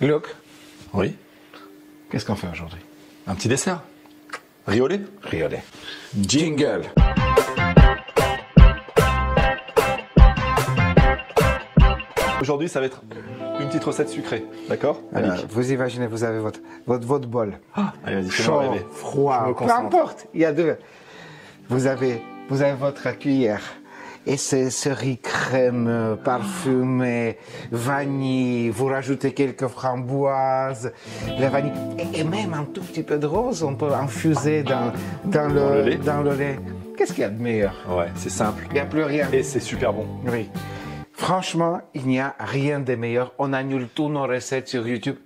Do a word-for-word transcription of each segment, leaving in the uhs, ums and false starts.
Luc. Oui. Qu'est-ce qu'on fait aujourd'hui? Un petit dessert. Riolé? Riolé. Jingle. Aujourd'hui, ça va être une petite recette sucrée, d'accord? euh, Vous imaginez, vous avez votre, votre, votre bol. Ah, allez, vas-y, chaud, froid, peu importe, il y a deux. Vous avez, vous avez votre cuillère. Et ce riz crème parfumé, vanille, vous rajoutez quelques framboises, la vanille, et, et même un tout petit peu de rose, on peut infuser dans, dans, le, dans le lait. Dans le lait. Qu'est-ce qu'il y a de meilleur? Ouais, c'est simple. Il n'y a plus rien. Et c'est super bon. Oui. Franchement, il n'y a rien de meilleur. On annule toutes nos recettes sur YouTube.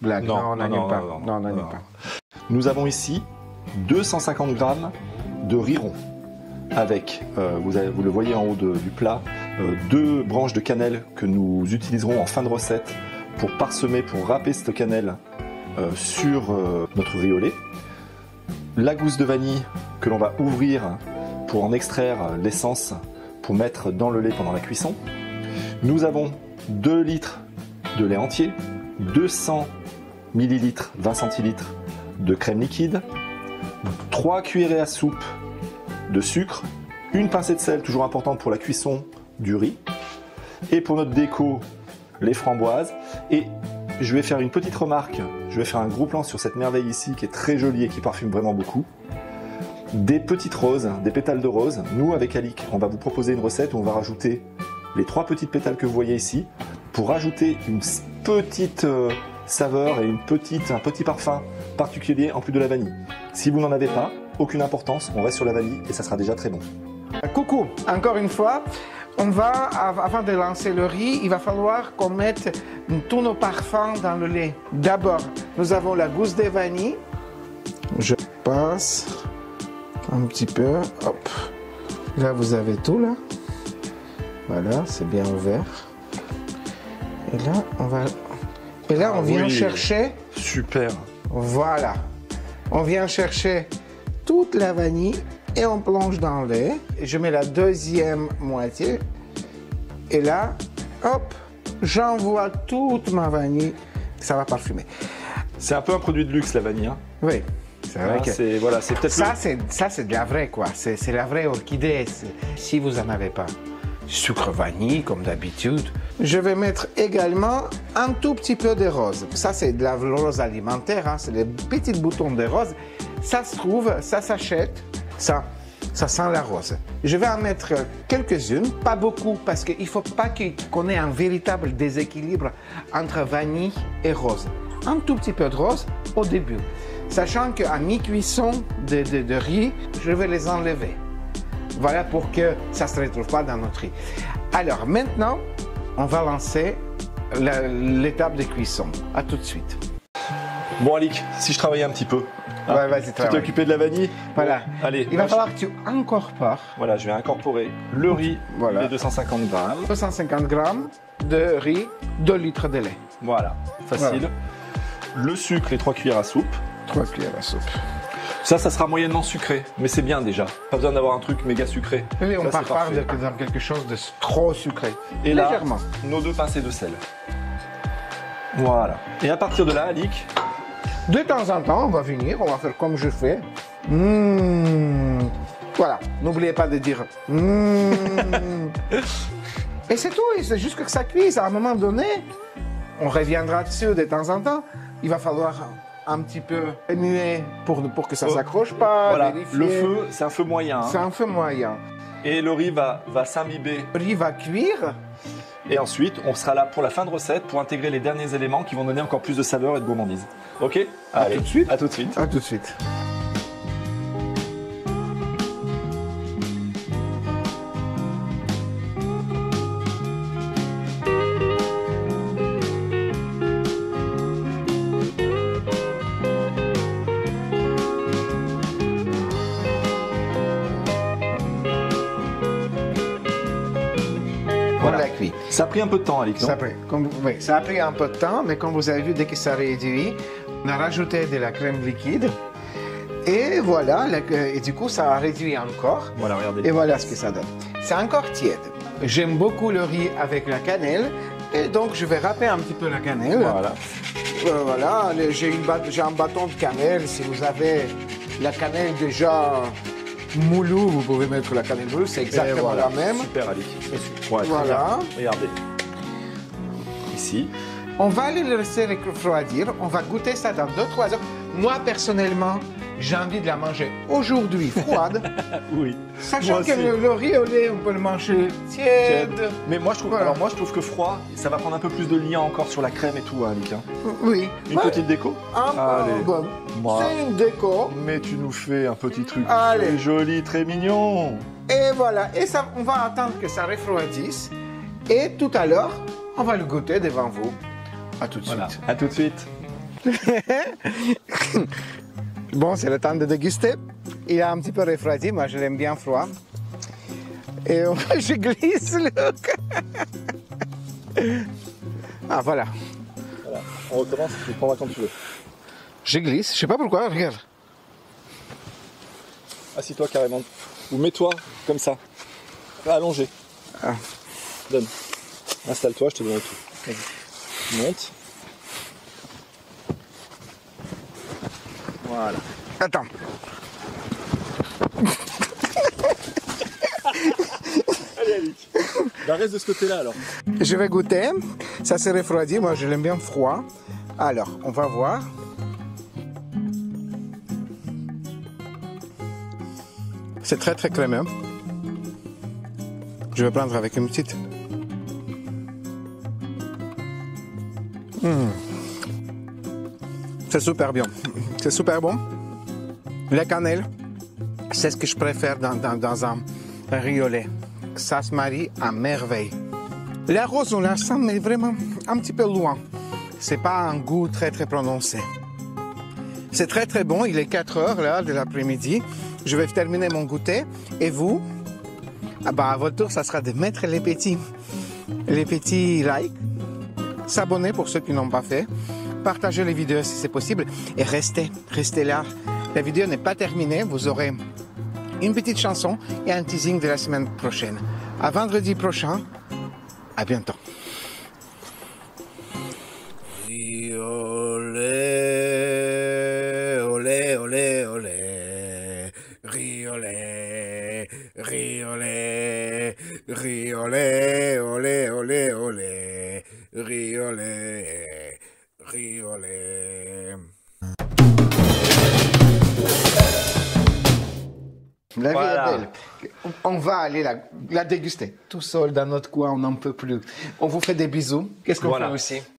Blague, non, non, on n'annule pas. Non, non, non, on n'annule pas. Nous avons ici deux cent cinquante grammes de riz rond. Avec, euh, vous, avez, vous le voyez en haut de, du plat, euh, deux branches de cannelle que nous utiliserons en fin de recette pour parsemer, pour râper cette cannelle euh, sur euh, notre riolet. La gousse de vanille que l'on va ouvrir pour en extraire l'essence pour mettre dans le lait pendant la cuisson. Nous avons deux litres de lait entier, deux cents millilitres, vingt centilitres de crème liquide, trois cuillerées à soupe de sucre, une pincée de sel, toujours importante pour la cuisson du riz, et pour notre déco, les framboises. Et je vais faire une petite remarque, je vais faire un gros plan sur cette merveille ici qui est très jolie et qui parfume vraiment beaucoup. Des petites roses, des pétales de rose. Nous, avec Alik, on va vous proposer une recette où on va rajouter les trois petites pétales que vous voyez ici pour rajouter une petite euh, saveur et une petite, un petit parfum particulier en plus de la vanille. Si vous n'en avez pas, aucune importance, on reste sur la vanille et ça sera déjà très bon. Coucou, encore une fois, on va, avant de lancer le riz, il va falloir qu'on mette tous nos parfums dans le lait. D'abord, nous avons la gousse de vanille. Je passe un petit peu, hop. Là, vous avez tout, là. Voilà, c'est bien ouvert. Et là, on va... Et là, on ah, vient oui. chercher... Super. Voilà. On vient chercher... toute la vanille et on plonge dans le lait. Je mets la deuxième moitié et là, hop, j'envoie toute ma vanille. Ça va parfumer. C'est un peu un produit de luxe la vanille. Hein? Oui, c'est vrai. Ah, que c'est voilà, c'est peut-être ça, c'est ça, c'est de la vraie quoi. C'est la vraie orchidée. Si vous en avez pas, sucre vanille comme d'habitude. Je vais mettre également un tout petit peu de rose. Ça c'est de la rose alimentaire. Hein? C'est les petits boutons de rose. Ça se trouve, ça s'achète, ça, ça sent la rose. Je vais en mettre quelques-unes, pas beaucoup, parce qu'il ne faut pas qu'on ait un véritable déséquilibre entre vanille et rose. Un tout petit peu de rose au début, sachant qu'à mi-cuisson de, de, de riz, je vais les enlever. Voilà pour que ça ne se retrouve pas dans notre riz. Alors maintenant, on va lancer l'étape de cuisson. À tout de suite. Bon Alik, si je travaillais un petit peu, hein, ouais, vas-y, tu t'es occupé de la vanille. Voilà. Bon, allez. Il va falloir je... que tu incorpores. Voilà, je vais incorporer le riz. Voilà. Les deux cent cinquante grammes. deux cent cinquante grammes de riz, deux litres de lait. Voilà, facile. Voilà. Le sucre et trois cuillères à soupe. trois cuillères à soupe. Ça, ça sera moyennement sucré, mais c'est bien déjà. Pas besoin d'avoir un truc méga sucré. Et ça, on part pas dans quelque chose de trop sucré. Et légèrement. Là, nos deux pincées de sel. Voilà. Et à partir de là, Alik. De temps en temps, on va venir, on va faire comme je fais. Mmh. Voilà, n'oubliez pas de dire mmh. Et c'est tout, c'est juste que ça cuise. À un moment donné, on reviendra dessus de temps en temps. Il va falloir un petit peu émuer pour, pour que ça ne oh. s'accroche pas. Voilà, vérifier. Le feu, c'est un feu moyen. Hein. C'est un feu moyen. Et le riz va, va s'imbiber. Le riz va cuire. Et ensuite, on sera là pour la fin de recette, pour intégrer les derniers éléments qui vont donner encore plus de saveur et de gourmandise. Ok? Allez, à tout de suite. À tout de suite. À tout de suite. Ça a pris un peu de temps, Alex. Ça a pris, comme, oui, ça a pris un peu de temps, mais comme vous avez vu, dès que ça réduit, on a rajouté de la crème liquide. Et voilà, la, et du coup, ça a réduit encore. Voilà, regardez. Et voilà ce que ça donne. C'est encore tiède. J'aime beaucoup le riz avec la cannelle. Et donc je vais râper un petit peu la cannelle. Voilà. Euh, voilà, j'ai un bâton de cannelle. Si vous avez la cannelle déjà moulou, vous pouvez mettre la cannelle bleue. C'est exactement voilà, la même. Super, Ali. Ouais, voilà. Regardez. Ici. On va le laisser refroidir. On va goûter ça dans deux à trois heures. Moi, personnellement, j'ai envie de la manger aujourd'hui froide. Oui. Sachant que le, le riz au lait, on peut le manger tiède. Mais moi je, trouve, voilà. alors moi, je trouve que froid, ça va prendre un peu plus de lien encore sur la crème et tout, hein, Luc. Hein. Oui. Une ouais. petite déco. Un bon. bon. C'est une déco. Mais tu nous fais un petit truc. Allez. Joli, très mignon. Et voilà. Et ça, on va attendre que ça refroidisse. Et tout à l'heure, on va le goûter devant vous. À tout de voilà. suite. À tout de suite. Bon, c'est le temps de déguster. Il a un petit peu refroidi, moi je l'aime bien froid. Et je glisse le... Ah, voilà. Voilà, on recommence, tu prends quand tu veux. Je glisse, je sais pas pourquoi, regarde. Assis-toi carrément. Ou mets-toi, comme ça. Allongé. Ah. Donne. Installe-toi, je te donne tout. Vas-y. Monte. Voilà. Attends. Allez, Alic. Ben, reste de ce côté-là, alors. Je vais goûter. Ça s'est refroidi. Moi, je l'aime bien froid. Alors, on va voir. C'est très, très crémeux. Je vais prendre avec une petite. Mmh. C'est super bien. C'est super bon. La cannelle, c'est ce que je préfère dans, dans, dans un riz au lait. Ça se marie à merveille. La rose, on la sent, mais vraiment un petit peu loin. C'est pas un goût très très prononcé. C'est très très bon. Il est quatre heures là, de l'après-midi. Je vais terminer mon goûter. Et vous, ah bah, à votre tour, ça sera de mettre les petits, les petits likes. S'abonner pour ceux qui n'ont pas fait. Partagez les vidéos si c'est possible et restez, restez là. La vidéo n'est pas terminée, vous aurez une petite chanson et un teasing de la semaine prochaine. À vendredi prochain, à bientôt. Riolé, olé, olé, olé, riolé, riolé, riolé, olé, olé, olé, riolé. Riolé. La vie voilà. est belle. On va aller la, la déguster. Tout seul dans notre coin, on n'en peut plus. On vous fait des bisous. Qu'est-ce qu'on voilà. fait aussi?